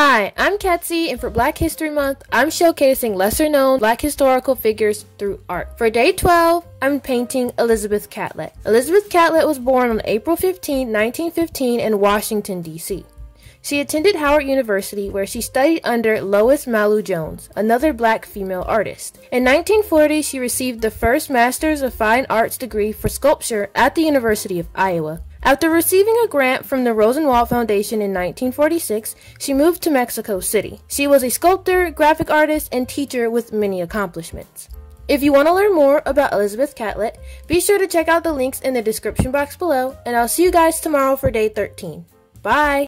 Hi, I'm Katsy, and for Black History Month, I'm showcasing lesser-known Black historical figures through art. For day 12, I'm painting Elizabeth Catlett. Elizabeth Catlett was born on April 15, 1915 in Washington, D.C. She attended Howard University, where she studied under Lois Malou Jones, another Black female artist. In 1940, she received the first Master's of Fine Arts degree for sculpture at the University of Iowa. After receiving a grant from the Rosenwald Foundation in 1946, she moved to Mexico City. She was a sculptor, graphic artist, and teacher with many accomplishments. If you want to learn more about Elizabeth Catlett, be sure to check out the links in the description box below, and I'll see you guys tomorrow for day 13. Bye!